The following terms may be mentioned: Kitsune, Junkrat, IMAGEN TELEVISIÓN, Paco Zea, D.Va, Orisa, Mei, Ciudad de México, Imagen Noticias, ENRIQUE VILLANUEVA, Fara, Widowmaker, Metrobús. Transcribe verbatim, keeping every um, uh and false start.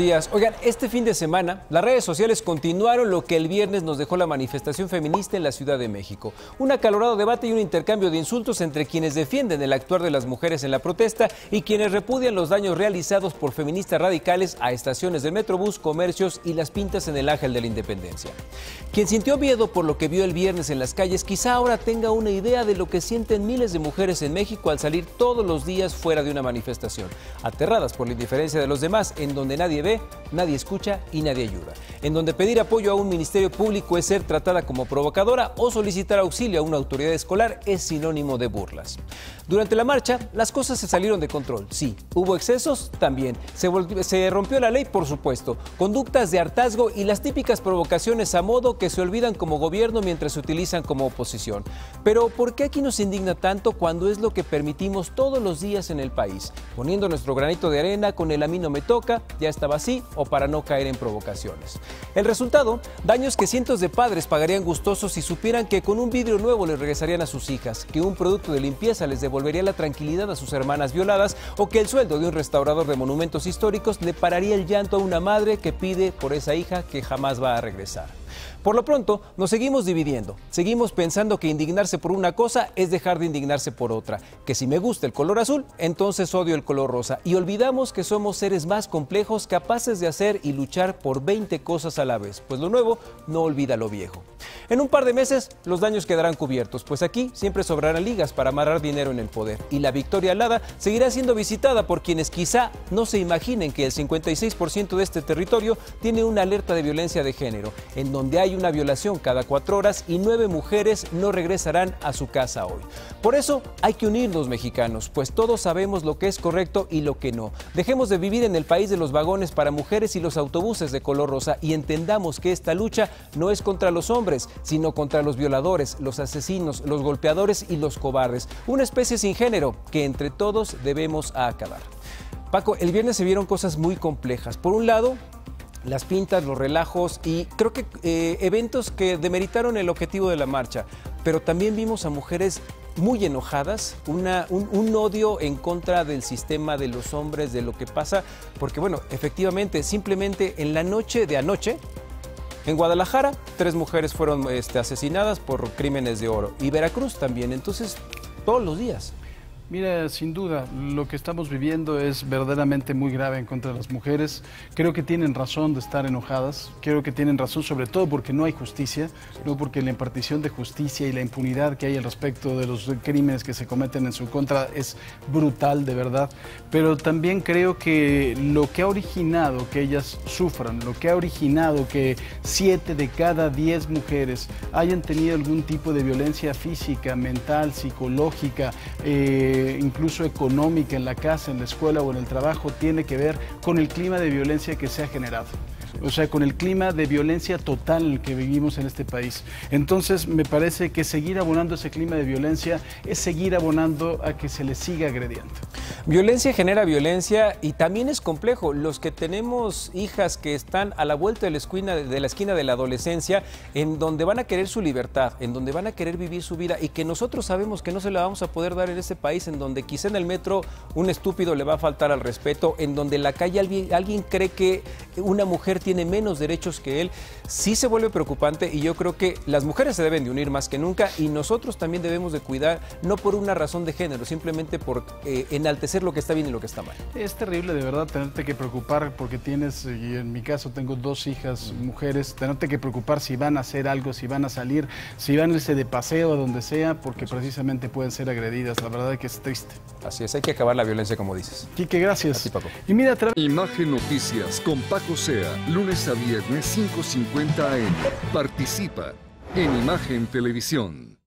Días. Oigan, este fin de semana las redes sociales continuaron lo que el viernes nos dejó la manifestación feminista en la Ciudad de México. Un acalorado debate y un intercambio de insultos entre quienes defienden el actuar de las mujeres en la protesta y quienes repudian los daños realizados por feministas radicales a estaciones del Metrobús, comercios y las pintas en el Ángel de la Independencia. Quien sintió miedo por lo que vio el viernes en las calles, quizá ahora tenga una idea de lo que sienten miles de mujeres en México al salir todos los días fuera de una manifestación, aterradas por la indiferencia de los demás, en donde nadie ve, nadie escucha y nadie ayuda, en donde pedir apoyo a un ministerio público es ser tratada como provocadora o solicitar auxilio a una autoridad escolar es sinónimo de burlas. Durante la marcha, las cosas se salieron de control, sí, hubo excesos también, se, volvió, se rompió la ley, por supuesto, conductas de hartazgo y las típicas provocaciones a modo que se olvidan como gobierno mientras se utilizan como oposición. Pero ¿por qué aquí nos indigna tanto cuando es lo que permitimos todos los días en el país, poniendo nuestro granito de arena con el a mí no me toca, ya estaba así o para no caer en provocaciones? El resultado, daños que cientos de padres pagarían gustosos si supieran que con un vidrio nuevo les regresarían a sus hijas, que un producto de limpieza les devolvería la tranquilidad a sus hermanas violadas o que el sueldo de un restaurador de monumentos históricos le pararía el llanto a una madre que pide por esa hija que jamás va a regresar. Por lo pronto, nos seguimos dividiendo, seguimos pensando que indignarse por una cosa es dejar de indignarse por otra, que si me gusta el color azul, entonces odio el color rosa, y olvidamos que somos seres más complejos, capaces de hacer y luchar por veinte cosas a la vez, pues lo nuevo no olvida lo viejo. En un par de meses, los daños quedarán cubiertos, pues aquí siempre sobrarán ligas para amarrar dinero en el poder, y la victoria alada seguirá siendo visitada por quienes quizá no se imaginen que el cincuenta y seis por ciento de este territorio tiene una alerta de violencia de género, en donde hay una violación cada cuatro horas y nueve mujeres no regresarán a su casa hoy. Por eso hay que unirnos, mexicanos, pues todos sabemos lo que es correcto y lo que no. Dejemos de vivir en el país de los vagones para mujeres y los autobuses de color rosa y entendamos que esta lucha no es contra los hombres, sino contra los violadores, los asesinos, los golpeadores y los cobardes, una especie sin género que entre todos debemos acabar. Paco, el viernes se vieron cosas muy complejas. Por un lado, las pintas, los relajos y creo que eh, eventos que demeritaron el objetivo de la marcha, pero también vimos a mujeres muy enojadas, una, un, un odio en contra del sistema, de los hombres, de lo que pasa, porque bueno, efectivamente, simplemente en la noche de anoche, en Guadalajara, tres mujeres fueron este, asesinadas por crímenes de oro y Veracruz también, entonces todos los días. Mira, sin duda, lo que estamos viviendo es verdaderamente muy grave en contra de las mujeres. Creo que tienen razón de estar enojadas, creo que tienen razón sobre todo porque no hay justicia, no porque la impartición de justicia y la impunidad que hay al respecto de los crímenes que se cometen en su contra es brutal, de verdad. Pero también creo que lo que ha originado que ellas sufran, lo que ha originado que siete de cada diez mujeres hayan tenido algún tipo de violencia física, mental, psicológica, eh, incluso económica, en la casa, en la escuela o en el trabajo, tiene que ver con el clima de violencia que se ha generado. O sea, con el clima de violencia total que vivimos en este país. Entonces, me parece que seguir abonando ese clima de violencia es seguir abonando a que se le siga agrediendo. Violencia genera violencia y también es complejo. Los que tenemos hijas que están a la vuelta de la esquina de la, esquina de la adolescencia, en donde van a querer su libertad, en donde van a querer vivir su vida y que nosotros sabemos que no se la vamos a poder dar en este país, en donde quizá en el metro un estúpido le va a faltar al respeto, en donde en la calle alguien, alguien cree que una mujer tiene menos derechos que él, sí se vuelve preocupante y yo creo que las mujeres se deben de unir más que nunca y nosotros también debemos de cuidar, no por una razón de género, simplemente por eh, enaltecer lo que está bien y lo que está mal. Es terrible de verdad tenerte que preocupar porque tienes, y en mi caso tengo dos hijas mujeres, tenerte que preocupar si van a hacer algo, si van a salir, si van a irse de paseo a donde sea, porque precisamente pueden ser agredidas. La verdad es que es triste. Así es, hay que acabar la violencia como dices. Quique, gracias. Así, Paco. Y mira, Imagen Noticias con Paco Zea. Lunes a viernes, cinco cincuenta a eme. Participa en Imagen Televisión.